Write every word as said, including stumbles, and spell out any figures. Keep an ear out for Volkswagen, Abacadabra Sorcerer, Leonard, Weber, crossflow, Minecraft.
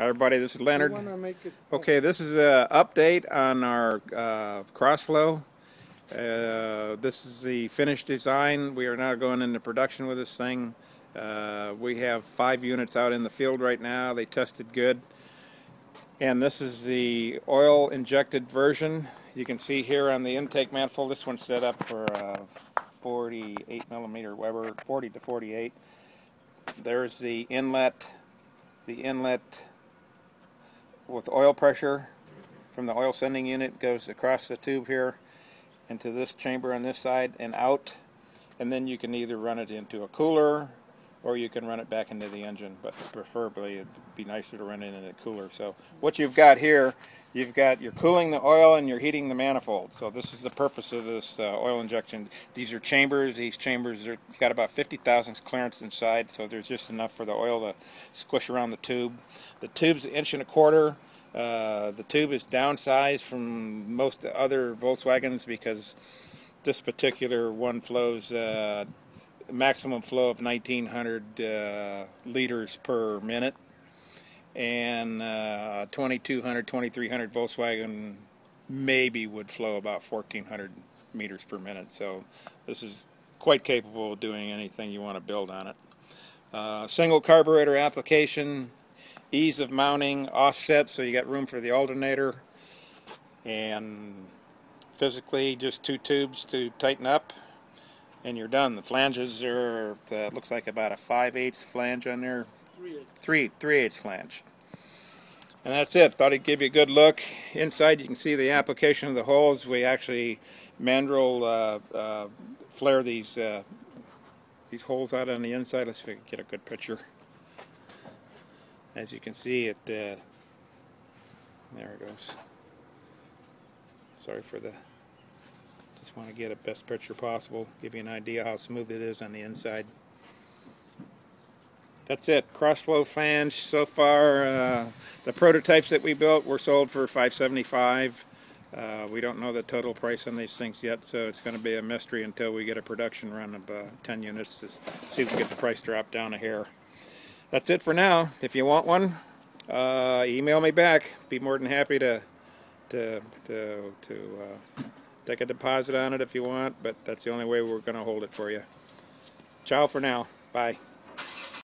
Hi everybody, this is Leonard. Okay, this is an update on our uh, crossflow. Uh, this is the finished design. We are now going into production with this thing. Uh, we have five units out in the field right now. They tested good. And this is the oil injected version. You can see here on the intake manifold, this one's set up for uh, forty-eight millimeter Weber, forty to forty-eight. There's the inlet, the inlet with oil pressure from the oil sending unit goes across the tube here into this chamber on this side and out, and then you can either run it into a cooler or you can run it back into the engine, but preferably it'd be nicer to run it in a cooler. So what you've got here, you've got, you're cooling the oil and you're heating the manifold. So this is the purpose of this uh, oil injection. These are chambers. These chambers are, it's got about fifty thousandths clearance inside, so there's just enough for the oil to squish around the tube. The tube's an inch and a quarter. Uh, the tube is downsized from most other Volkswagens because this particular one flows uh, maximum flow of nineteen hundred uh, liters per minute, and uh, twenty-two hundred, twenty-three hundred Volkswagen maybe would flow about fourteen hundred meters per minute. So this is quite capable of doing anything you want to build on it. Uh, single carburetor application. Ease of mounting, offset, so you got room for the alternator, and physically just two tubes to tighten up and you're done. The flanges are, uh, looks like about a five eighths flange on there, three eighths three, flange, and that's it. Thought I'd give you a good look. Inside you can see the application of the holes. We actually mandrel uh, uh, flare these, uh, these holes out on the inside. Let's get a good picture. As you can see, it, uh, there it goes. Sorry for the, just want to get a best picture possible, give you an idea how smooth it is on the inside. That's it, crossflow flange. So far, uh, the prototypes that we built were sold for five seventy-five. Uh, we don't know the total price on these things yet, so it's going to be a mystery until we get a production run of uh, ten units to see if we can get the price drop down a hair. That's it for now. If you want one, uh, email me back. Be more than happy to to to, to uh, take a deposit on it if you want, but that's the only way we're going to hold it for you. Ciao for now. Bye.